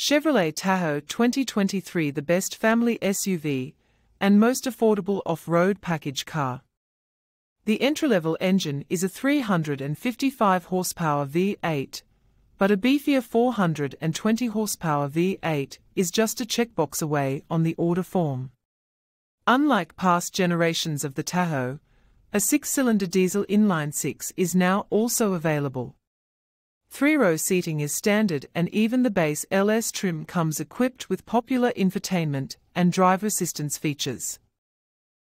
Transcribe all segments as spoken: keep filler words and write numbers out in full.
Chevrolet Tahoe twenty twenty-three, the best family S U V and most affordable off-road package car. The entry-level engine is a three hundred fifty-five horsepower V eight, but a beefier four hundred twenty horsepower V eight is just a checkbox away on the order form. Unlike past generations of the Tahoe, a six-cylinder diesel inline-six is now also available. Three-row seating is standard, and even the base L S trim comes equipped with popular infotainment and driver assistance features.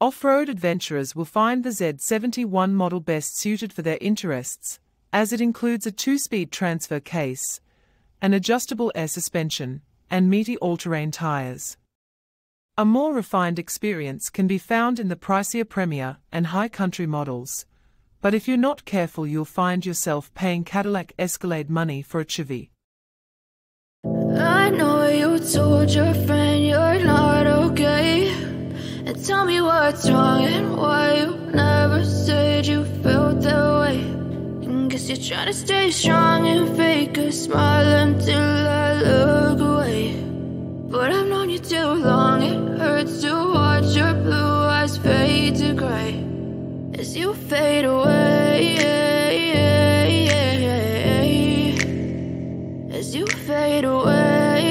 Off-road adventurers will find the Z seventy-one model best suited for their interests, as it includes a two-speed transfer case, an adjustable air suspension, and meaty all-terrain tires. A more refined experience can be found in the pricier Premier and High Country models, but if you're not careful, you'll find yourself paying Cadillac Escalade money for a Chevy. I know you told your friend you're not okay, and tell me what's wrong and why you never said you felt that way. And guess you're trying to stay strong and fake a smile until I look away. But I've known you too long, it hurts to watch your blue eyes fade to gray as you fade away, as you fade away.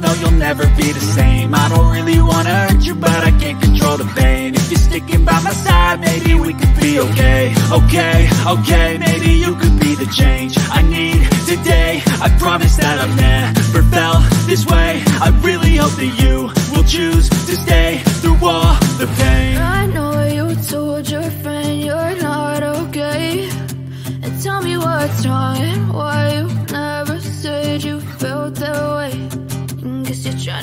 no, you'll never be the same. I don't really wanna hurt you, but I can't control the pain. If you're sticking by my side, maybe we could be okay. Okay, okay, maybe you could be the change I need today. I promise that I've never felt this way. I really hope that you will choose to stay through all the pain. I know you told your friend you're not okay, and tell me what's wrong and why you never said you felt that way. Guess you're trying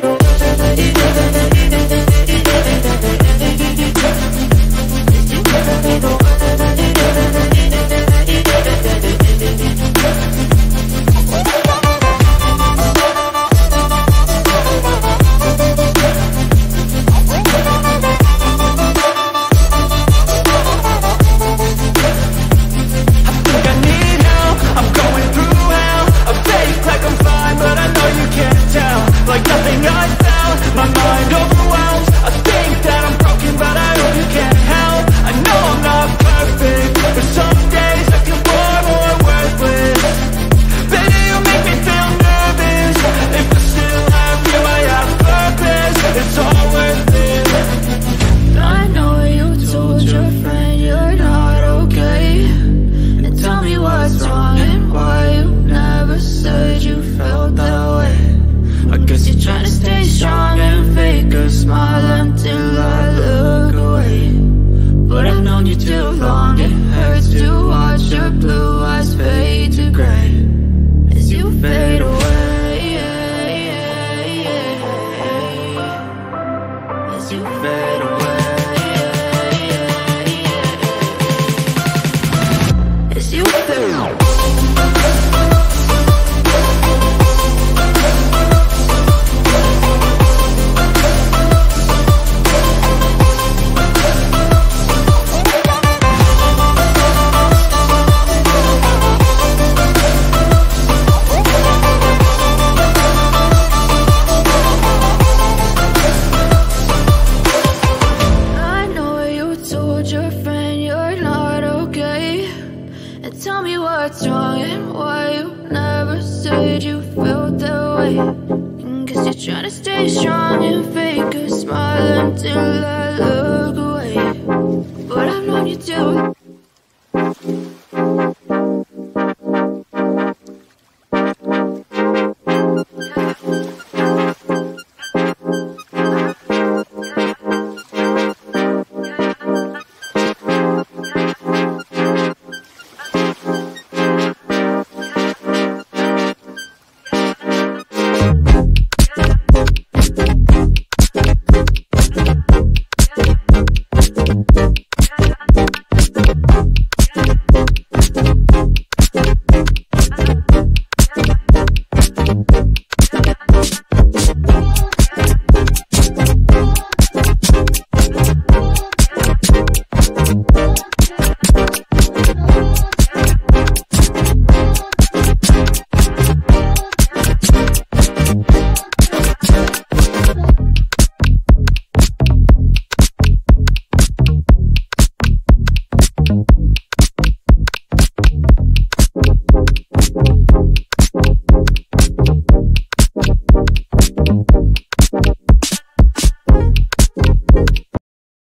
away. trying to fake a smile until I look away, but I've known you too.